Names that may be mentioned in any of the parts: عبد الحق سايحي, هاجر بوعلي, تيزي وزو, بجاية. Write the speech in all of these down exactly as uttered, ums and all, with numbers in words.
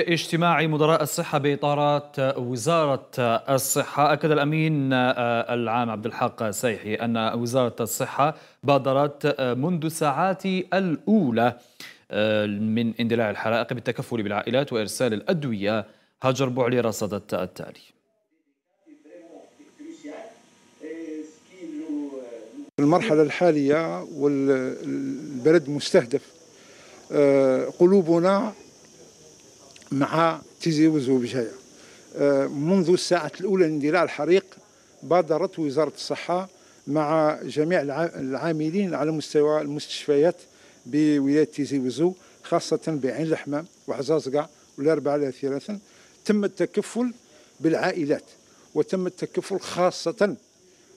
اجتماع مدراء الصحة بإطارات وزارة الصحة، أكد الأمين العام عبد الحق سايحي أن وزارة الصحة بادرت منذ الساعات الأولى من اندلاع الحرائق بالتكفل بالعائلات وإرسال الأدوية. هاجر بوعلي رصدت التالي. المرحلة الحالية والبلد مستهدف، قلوبنا مع تيزي وزو بجاية. منذ الساعة الأولى لاندلاع الحريق بادرت وزارة الصحة مع جميع العاملين على مستوى المستشفيات بولاية تيزي وزو، خاصة بعين الحمام وحزازقة والأربعة على ثلاثة. تم التكفل بالعائلات وتم التكفل، خاصة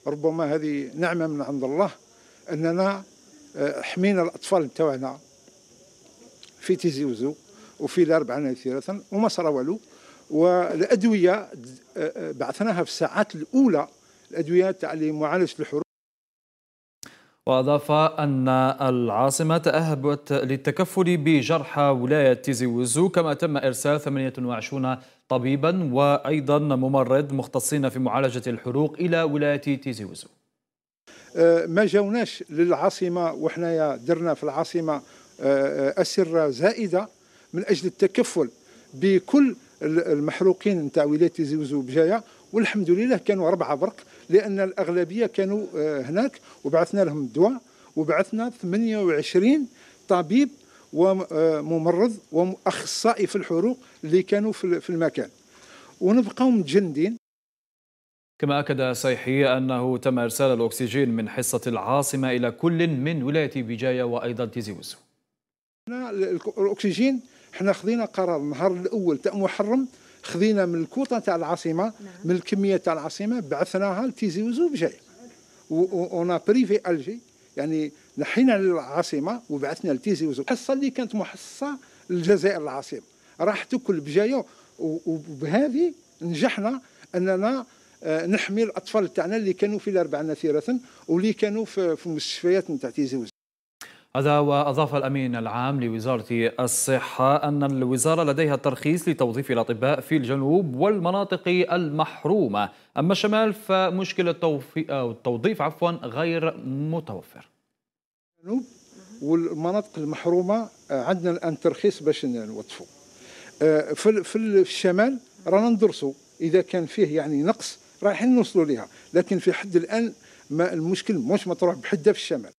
ربما هذه نعمة من عند الله أننا حمينا الأطفال تاعنا في تيزي وزو وفي الأربعة على ثلاثة وما صرا والو. والأدوية بعثناها في الساعات الأولى، الأدوية تاع معالجة الحروق. وأضاف أن العاصمة تأهبت للتكفل بجرحى ولاية تيزي وزو، كما تم إرسال ثمانية وعشرين طبيبا وأيضا ممرض مختصين في معالجة الحروق إلى ولاية تيزي وزو. ما جاوناش للعاصمة وحنا درنا في العاصمة أسرة زائدة من أجل التكفل بكل المحروقين نتاع ولاية تيزي وزو بجاية، والحمد لله كانوا أربعة برك لأن الأغلبية كانوا هناك، وبعثنا لهم الدواء وبعثنا ثمانية وعشرين طبيب وممرض وأخصائي في الحروق اللي كانوا في المكان، ونبقاو متجندين. كما أكد سايحي أنه تم إرسال الأكسجين من حصة العاصمة إلى كل من ولاية بجاية وأيضا تيزي وزو. الأكسجين احنا خذينا قرار النهار الاول تاع محرم، خذينا من الكوطه تاع العاصمه، نعم. من الكميه تاع العاصمه بعثناها لتيزي وزو بجاية، ونا بريفي الجي يعني نحينا للعاصمه وبعثنا لتيزي وزو. الحصه اللي كانت محصه للجزائر العاصمه راح تكل بجاية، وبهذه نجحنا اننا نحمي الاطفال تاعنا اللي كانوا في الاربعه ثيرة واللي كانوا في المستشفيات نتاع تيزي وزو. هذا. وأضاف الأمين العام لوزارة الصحة أن الوزارة لديها الترخيص لتوظيف الأطباء في الجنوب والمناطق المحرومة، أما الشمال فمشكلة التوظيف عفوا غير متوفر. الجنوب والمناطق المحرومة عندنا الآن ترخيص باش نوظفوا. في الشمال رانا ندرسوا إذا كان فيه يعني نقص رايحين نوصلوا لها، لكن في حد الآن المشكل مش مطروح بحده في الشمال.